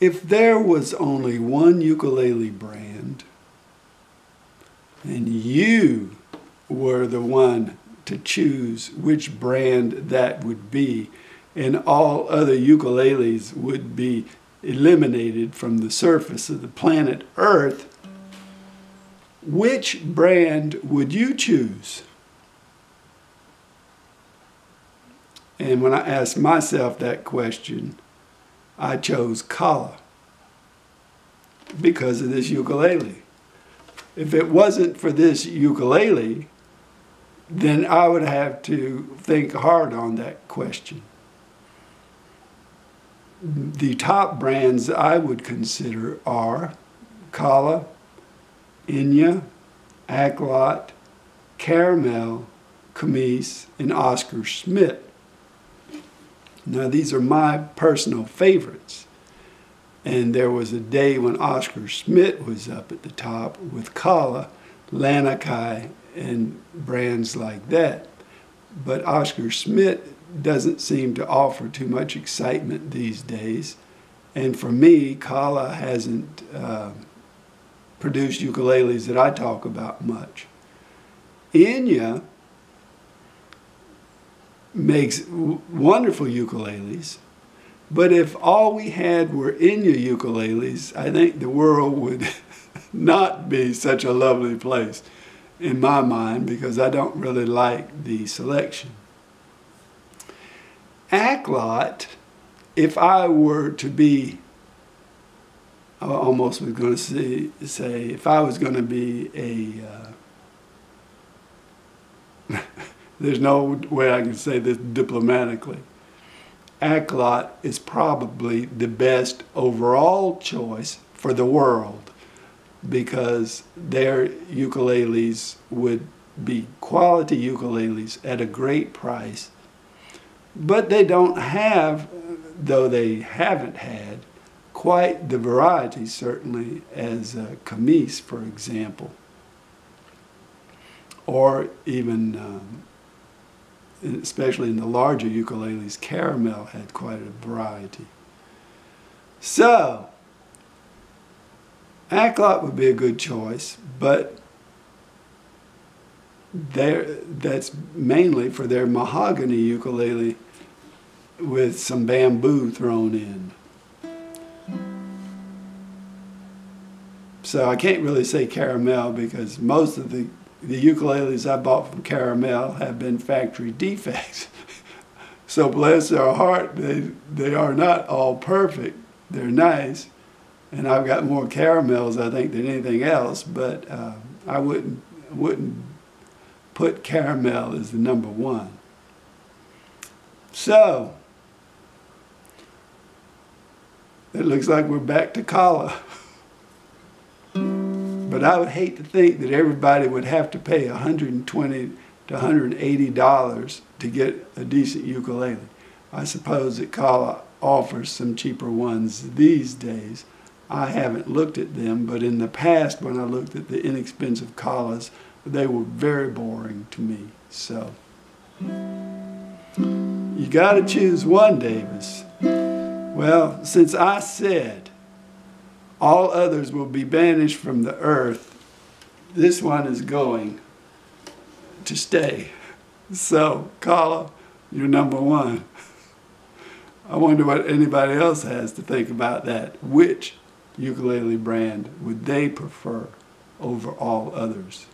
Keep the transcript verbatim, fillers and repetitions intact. If there was only one ukulele brand and you were the one to choose which brand that would be, and all other ukuleles would be eliminated from the surface of the planet Earth, which brand would you choose? And when I asked myself that question, I chose Kala because of this ukulele. If it wasn't for this ukulele, then I would have to think hard on that question. The top brands I would consider are Kala, Enya, Aklot, Caramel, Kamis, and Oscar Schmidt. Now these are my personal favorites. And there was a day when Oscar Schmidt was up at the top with Kala, Lanakai, and brands like that. But Oscar Schmidt doesn't seem to offer too much excitement these days. And for me, Kala hasn't uh, produced ukuleles that I talk about much. Enya makes wonderful ukuleles, but if all we had were Enya ukuleles, I think the world would not be such a lovely place in my mind, because I don't really like the selection. Aklot, if I were to be, I almost was going to say, say if I was going to be a, uh, there's no way I can say this diplomatically, Aklot is probably the best overall choice for the world, because their ukuleles would be quality ukuleles at a great price. But they don't have, though they haven't had, quite the variety, certainly, as uh, Kamis, for example, or even, um, especially in the larger ukuleles, Caramel had quite a variety. So, Aklot would be a good choice, but There, that's mainly for their mahogany ukulele with some bamboo thrown in. So I can't really say Caramel, because most of the, the ukuleles I bought from Caramel have been factory defects. So bless their heart, they, they are not all perfect. They're nice, and I've got more Caramels, I think, than anything else, but uh, I wouldn't, wouldn't put Caramel as the number one. So, it looks like we're back to Kala. But I would hate to think that everybody would have to pay one hundred twenty to one hundred eighty dollars to get a decent ukulele. I suppose that Kala offers some cheaper ones these days. I haven't looked at them, but in the past when I looked at the inexpensive Kalas, they were very boring to me. So you got to choose one, Davis. Well, since I said all others will be banished from the earth, this one is going to stay. So, Kala, you're number one. I wonder what anybody else has to think about that. Which ukulele brand would they prefer over all others?